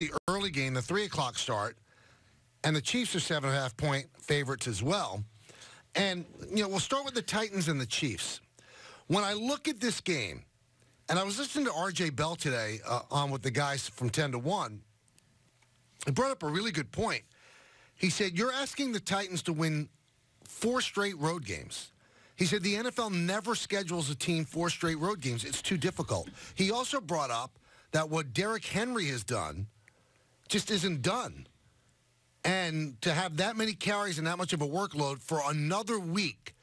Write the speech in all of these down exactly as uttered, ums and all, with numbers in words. the early game, the three o'clock start, and the Chiefs are seven and a half point favorites as well. And, you know, we'll start with the Titans and the Chiefs. When I look at this game, and I was listening to R J Bell today uh, on with the guys from ten to one, he brought up a really good point. He said, you're asking the Titans to win four straight road games. He said the N F L never schedules a team four straight road games. It's too difficult. He also brought up that what Derrick Henry has done just isn't done. And to have that many carries and that much of a workload for another week,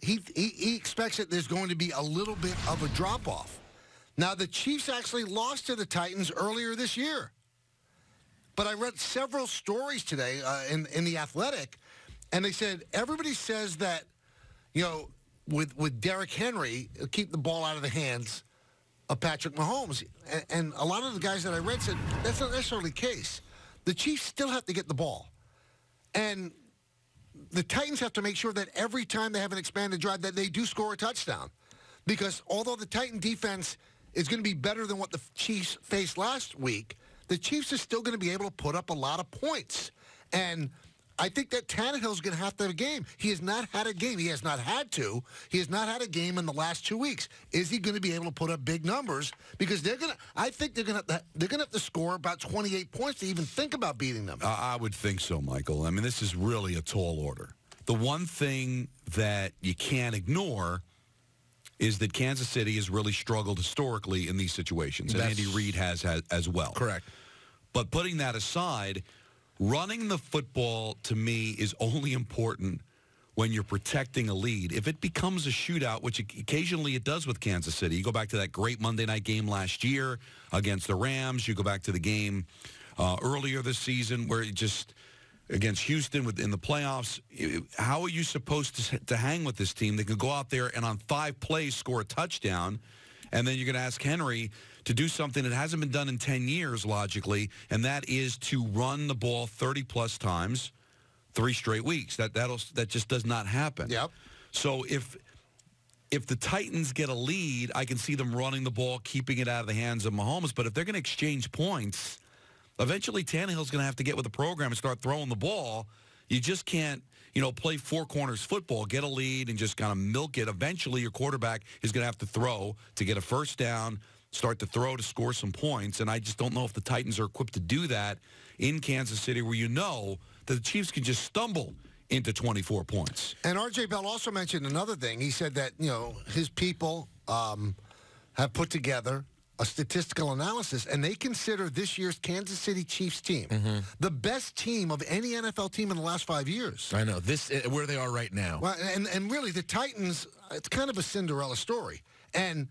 he, he, he expects that there's going to be a little bit of a drop-off. Now, the Chiefs actually lost to the Titans earlier this year. But I read several stories today uh, in, in The Athletic, and they said everybody says that, you know, with, with Derrick Henry, keep the ball out of the hands of Patrick Mahomes. And, and a lot of the guys that I read said that's not necessarily the case. The Chiefs still have to get the ball. And the Titans have to make sure that every time they have an expanded drive that they do score a touchdown. Because although the Titan defense is going to be better than what the Chiefs faced last week, the Chiefs are still going to be able to put up a lot of points. And I think that Tannehill's going to have to have a game. He has not had a game. He has not had to. He has not had a game in the last two weeks. Is he going to be able to put up big numbers? Because they're going to, I think they're going to, they're going to have to score about twenty-eight points to even think about beating them. Uh, I would think so, Michael. I mean, this is really a tall order. The one thing that you can't ignore is that Kansas City has really struggled historically in these situations, and That's, Andy Reid has, has as well. Correct. But putting that aside, running the football, to me, is only important when you're protecting a lead. If it becomes a shootout, which occasionally it does with Kansas City, you go back to that great Monday night game last year against the Rams. You go back to the game uh, earlier this season where it just, against Houston in the playoffs. How are you supposed to, to hang with this team that can go out there and on five plays score a touchdown? And then you're going to ask Henry to do something that hasn't been done in ten years, logically, and that is to run the ball thirty-plus times three straight weeks. That that'll that just does not happen. Yep. So if, if the Titans get a lead, I can see them running the ball, keeping it out of the hands of Mahomes. But if they're going to exchange points, eventually Tannehill's going to have to get with the program and start throwing the ball. You just can't, you know, play four corners football, get a lead, and just kind of milk it. Eventually, your quarterback is going to have to throw to get a first down, start to throw to score some points. And I just don't know if the Titans are equipped to do that in Kansas City, where you know that the Chiefs can just stumble into twenty-four points. And R J Bell also mentioned another thing. He said that, you know, his people um, have put together a statistical analysis, and they consider this year's Kansas City Chiefs team mm-hmm. the best team of any N F L team in the last five years. I know, this where they are right now. Well, and, and really, the Titans, it's kind of a Cinderella story. And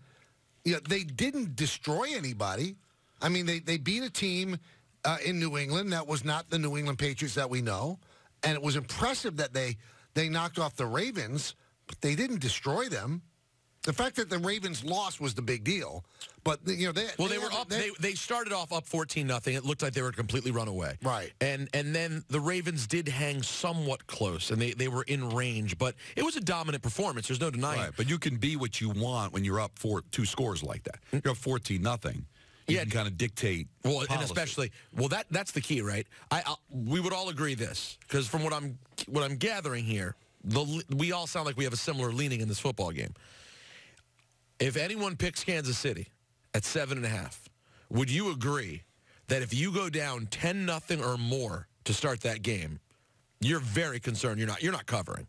you know, they didn't destroy anybody. I mean, they, they beat a team uh, in New England that was not the New England Patriots that we know, and it was impressive that they, they knocked off the Ravens, but they didn't destroy them. The fact that the Ravens lost was the big deal, but you know they well they, they were up. They, they started off up fourteen nothing. It looked like they were completely run away. Right, and and then the Ravens did hang somewhat close, and they they were in range, but it was a dominant performance. There's no denying. Right, but you can be what you want when you're up four two scores like that. You're up fourteen nothing. You yeah, can kind of dictate. Well, policy. And especially well that that's the key, right? I, I we would all agree this because from what I'm what I'm gathering here, the we all sound like we have a similar leaning in this football game. If anyone picks Kansas City at seven and a half, would you agree that if you go down ten nothing or more to start that game, you're very concerned you're not you're not covering?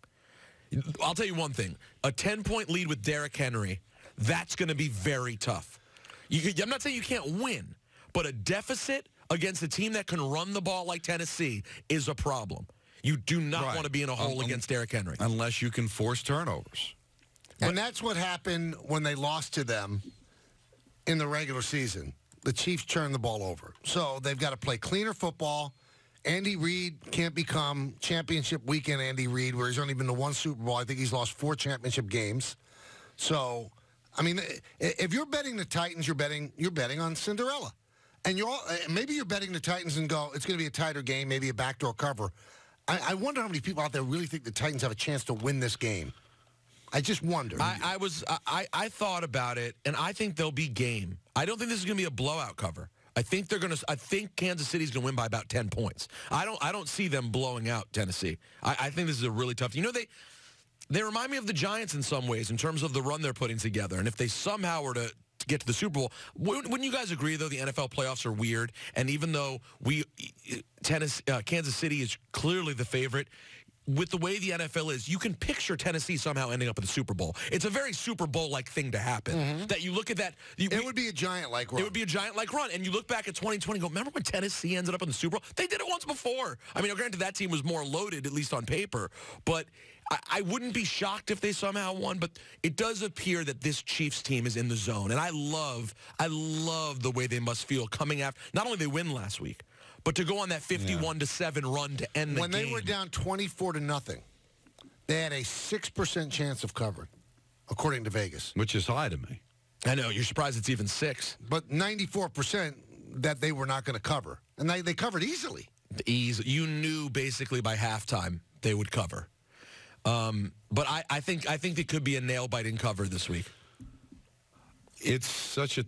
I'll tell you one thing: a ten point lead with Derrick Henry, that's going to be very tough. You, I'm not saying you can't win, but a deficit against a team that can run the ball like Tennessee is a problem. You do not right. want to be in a hole um, against Derrick Henry unless you can force turnovers. And that's what happened when they lost to them in the regular season. The Chiefs turned the ball over. So they've got to play cleaner football. Andy Reid can't become championship weekend Andy Reid, where he's only been to one Super Bowl. I think he's lost four championship games. So, I mean, if you're betting the Titans, you're betting you're betting on Cinderella. And you're all, maybe you're betting the Titans and go, it's going to be a tighter game, maybe a backdoor cover. I, I wonder how many people out there really think the Titans have a chance to win this game. I just wonder. I, I was I, I thought about it, and I think there'll be game. I don't think this is going to be a blowout cover. I think they're going to. I think Kansas City's going to win by about ten points. I don't. I don't see them blowing out Tennessee. I, I think this is a really tough. You know, they they remind me of the Giants in some ways in terms of the run they're putting together. And if they somehow were to get to the Super Bowl, wouldn't you guys agree though? The N F L playoffs are weird, and even though we Tennessee, uh, Kansas City is clearly the favorite. With the way the N F L is, you can picture Tennessee somehow ending up in the Super Bowl. It's a very Super Bowl-like thing to happen. Mm-hmm. That you look at that. You, it we, would be a giant-like run. It would be a giant-like run. And you look back at twenty twenty and go, remember when Tennessee ended up in the Super Bowl? They did it once before. I mean, granted, that team was more loaded, at least on paper. But I, I wouldn't be shocked if they somehow won. But it does appear that this Chiefs team is in the zone. And I love, I love the way they must feel coming after. Not only they win last week, but to go on that fifty-one to seven run to end the when game. When they were down twenty-four to nothing, they had a six percent chance of covering, according to Vegas. Which is high to me. I know. You're surprised it's even six. But ninety-four percent that they were not going to cover. And they, they covered easily. Easy. You knew basically by halftime they would cover. Um, but I, I think I think it could be a nail-biting cover this week. It's such a...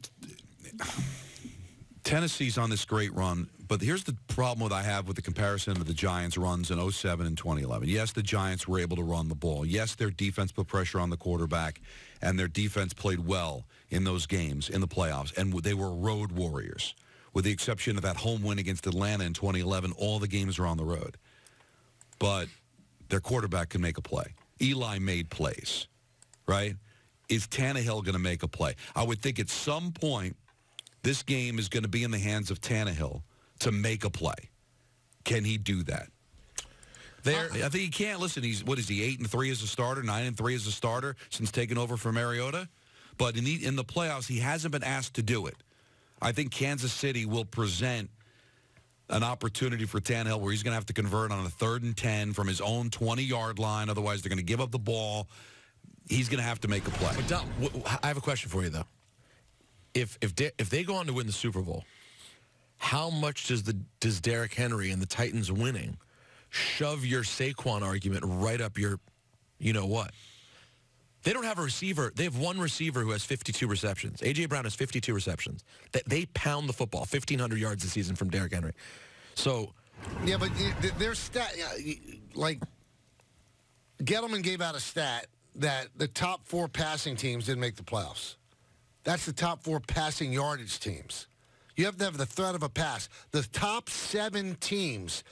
Tennessee's on this great run, but here's the problem that I have with the comparison of the Giants' runs in oh seven and twenty eleven. Yes, the Giants were able to run the ball. Yes, their defense put pressure on the quarterback, and their defense played well in those games in the playoffs, and they were road warriors. With the exception of that home win against Atlanta in twenty eleven, all the games were on the road. But their quarterback can make a play. Eli made plays, right? Is Tannehill going to make a play? I would think at some point, this game is going to be in the hands of Tannehill to make a play. Can he do that? There, I think he can't. Listen, he's what is he eight and three as a starter, nine and three as a starter since taking over for Mariota. But in the in the playoffs, he hasn't been asked to do it. I think Kansas City will present an opportunity for Tannehill where he's going to have to convert on a third and ten from his own twenty-yard line. Otherwise, they're going to give up the ball. He's going to have to make a play. But Dom, I have a question for you though. If if De if they go on to win the Super Bowl, how much does the does Derrick Henry and the Titans winning shove your Saquon argument right up your, you know what? They don't have a receiver. They have one receiver who has fifty-two receptions. A J. Brown has fifty-two receptions. That they, they pound the football, fifteen hundred yards this season from Derrick Henry. So, yeah, but their stat, like Gettleman gave out a stat that the top four passing teams didn't make the playoffs. That's the top four passing yardage teams. You have to have the threat of a pass. The top seven teams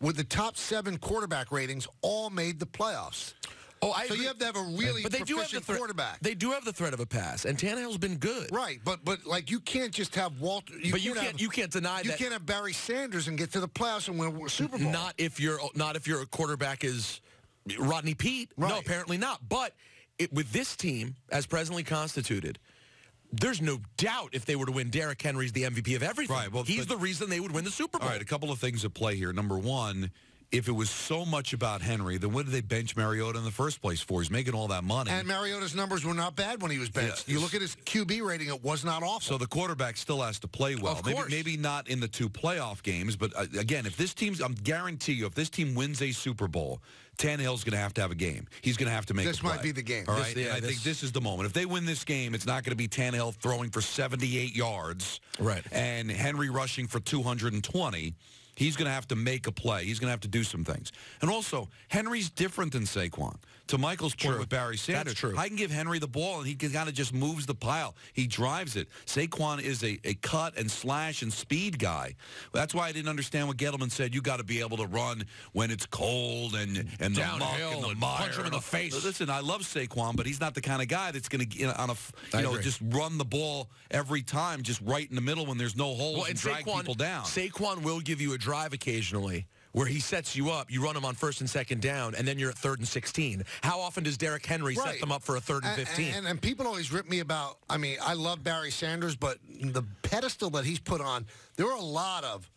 with the top seven quarterback ratings all made the playoffs. Oh, I so agree. You have to have a really but they proficient do have the threat, quarterback. They do have the threat of a pass, and Tannehill's been good. Right, but but like you can't just have Walter. You but can't you can't have, you can't deny you that you can't have Barry Sanders and get to the playoffs and win a Super Bowl. Not if you're not if your quarterback is Rodney Pete. Right. No, apparently not. But it, with this team as presently constituted. There's no doubt if they were to win, Derrick Henry's the M V P of everything. Right, well, he's the reason they would win the Super Bowl. All right, a couple of things at play here. Number one, if it was so much about Henry, then what did they bench Mariota in the first place for? He's making all that money. And Mariota's numbers were not bad when he was benched. Yeah. You look at his Q B rating, it was not awful. So the quarterback still has to play well. Of course. Maybe, maybe not in the two playoff games, but uh, again, if this team's, I'm guarantee you, if this team wins a Super Bowl, Tannehill's going to have to have a game. He's going to have to make this a play. This might be the game. All right? This, yeah, I this. think this is the moment. If they win this game, it's not going to be Tannehill throwing for seventy-eight yards right. and Henry rushing for two hundred twenty. He's going to have to make a play. He's going to have to do some things. And also, Henry's different than Saquon. To Michael's point true. with Barry Sanders, That's true. I can give Henry the ball, and he kind of just moves the pile. He drives it. Saquon is a, a cut and slash and speed guy. That's why I didn't understand what Gettleman said. You got to be able to run when it's cold and, and the muck and the mire. Punch him in the face. Listen, I love Saquon, but he's not the kind of guy that's going to you know, on a, you know just run the ball every time, just right in the middle when there's no holes well, and, and drag Saquon, people down. Saquon will give you a drive occasionally where he sets you up, you run him on first and second down, and then you're at third and sixteen. How often does Derrick Henry right. set them up for a third and fifteen? And, and, and people always rip me about, I mean, I love Barry Sanders, but the pedestal that he's put on, there are a lot of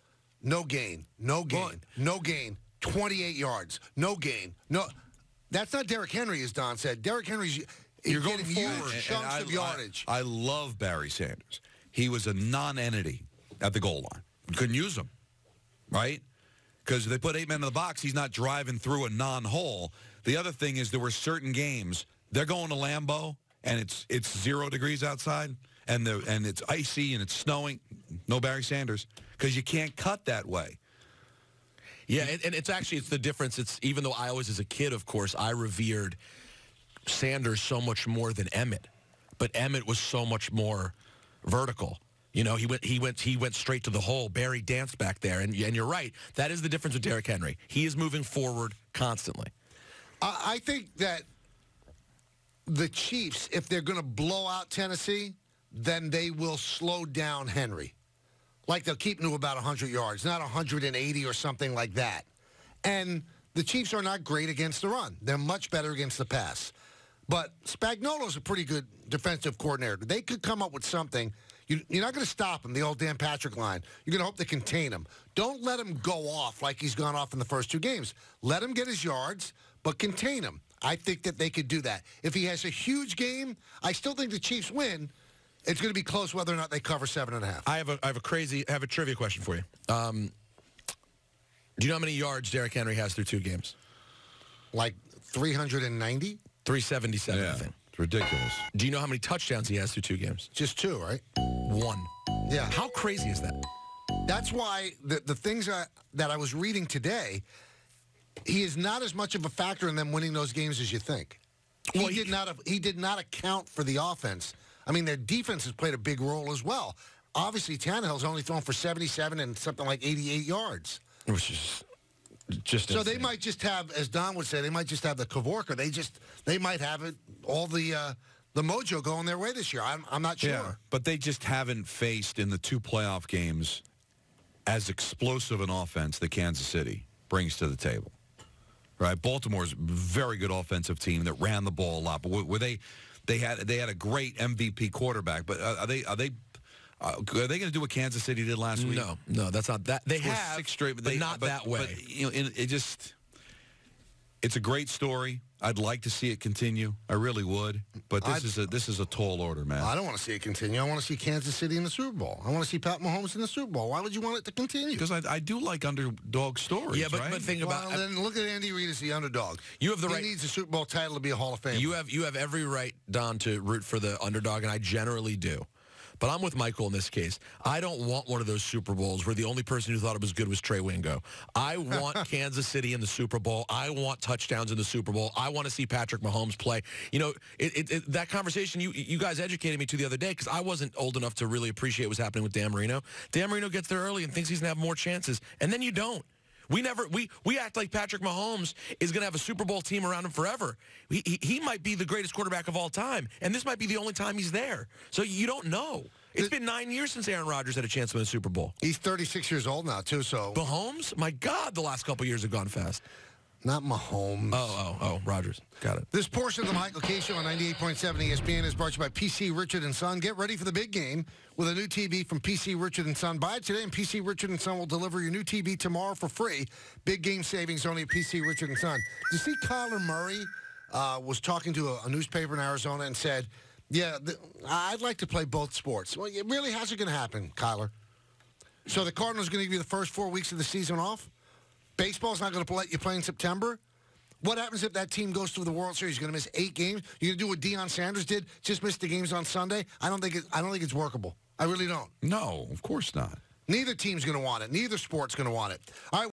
no gain, no gain, Run. no gain, twenty-eight yards, no gain. no. That's not Derrick Henry, as Don said. Derrick Henry's you're getting going forward. huge chunks I, of yardage. I, I love Barry Sanders. He was a non-entity at the goal line. Couldn't use him. Right? Because they put eight men in the box, he's not driving through a non-hole. The other thing is there were certain games, they're going to Lambeau, and it's it's zero degrees outside, and the and it's icy and it's snowing, no Barry Sanders, because you can't cut that way. Yeah, and, and it's actually, it's the difference. It's even though I always, as a kid, of course, I revered Sanders so much more than Emmitt, but Emmitt was so much more vertical. You know, he went, he went, he went straight to the hole. Barry danced back there, and and you're right. That is the difference with Derrick Henry. He is moving forward constantly. I, I think that the Chiefs, if they're going to blow out Tennessee, then they will slow down Henry. Like they'll keep him to about one hundred yards, not one hundred eighty or something like that. And the Chiefs are not great against the run. They're much better against the pass. But Spagnuolo's a pretty good defensive coordinator. They could come up with something. You, you're not going to stop him, the old Dan Patrick line. You're going to hope they contain him. Don't let him go off like he's gone off in the first two games. Let him get his yards, but contain him. I think that they could do that. If he has a huge game, I still think the Chiefs win. It's going to be close whether or not they cover seven and a half. I have a, I have a crazy, I have a trivia question for you. Um, do you know how many yards Derrick Henry has through two games? Like three hundred ninety? three seventy-seven, yeah, I think. It's ridiculous. Do you know how many touchdowns he has through two games? Just two, right? One. Yeah. How crazy is that? That's why the, the things I, that I was reading today, he is not as much of a factor in them winning those games as you think. He, well, he did not. He did not account for the offense. I mean, their defense has played a big role as well. Obviously, Tannehill's only thrown for seventy-seven and something like eighty-eight yards. Which is just so insane. They might just have, as Don would say, they might just have the Kavorka. They just they might have it all the uh, the mojo going their way this year. I'm I'm not sure. Yeah, but they just haven't faced in the two playoff games as explosive an offense that Kansas City brings to the table. Right, Baltimore's a very good offensive team that ran the ball a lot. But were they, they had they had a great M V P quarterback. But are they are they are they going to do what Kansas City did last week? No, no, that's not that. They We're have six straight, but, they, but not but, that way. But, you know, it, it just it's a great story. I'd like to see it continue. I really would. But this I'd, is a this is a tall order, man. I don't want to see it continue. I want to see Kansas City in the Super Bowl. I want to see Pat Mahomes in the Super Bowl. Why would you want it to continue? Because I, I do like underdog stories. Yeah, but, right? but think well, about then look at Andy Reid as the underdog. You have the he right. He needs a Super Bowl title to be a Hall of Famer. You have you have every right, Don, to root for the underdog, and I generally do. But I'm with Michael in this case. I don't want one of those Super Bowls where the only person who thought it was good was Trey Wingo. I want Kansas City in the Super Bowl. I want touchdowns in the Super Bowl. I want to see Patrick Mahomes play. You know, it, it, it, that conversation you you guys educated me to the other day because I wasn't old enough to really appreciate what's happening with Dan Marino. Dan Marino gets there early and thinks he's going to have more chances, and then you don't. We never we we act like Patrick Mahomes is going to have a Super Bowl team around him forever. He, he he might be the greatest quarterback of all time, and this might be the only time he's there. So you don't know. It's been nine years since Aaron Rodgers had a chance to win a Super Bowl. He's thirty-six years old now too. So Mahomes, my God, the last couple years have gone fast. Not Mahomes. Oh, oh, oh, Rodgers. Got it. This portion of the Michael Kay Show on ninety-eight point seven E S P N is brought to you by P C Richard and Son. Get ready for the big game with a new T V from P C Richard and Son. Buy it today, and P C Richard and Son will deliver your new T V tomorrow for free. Big game savings only at P C Richard and Son. Did you see Kyler Murray uh, was talking to a, a newspaper in Arizona and said, yeah, the, I'd like to play both sports. Well, it really hasn't going to happen, Kyler. So the Cardinals are going to give you the first four weeks of the season off? Baseball's not going to let you play in September. What happens if that team goes through the World Series? You're going to miss eight games. You're going to do what Deion Sanders did, just miss the games on Sunday. I don't think it, I don't think it's workable. I really don't. No, of course not. Neither team's going to want it. Neither sport's going to want it. All right.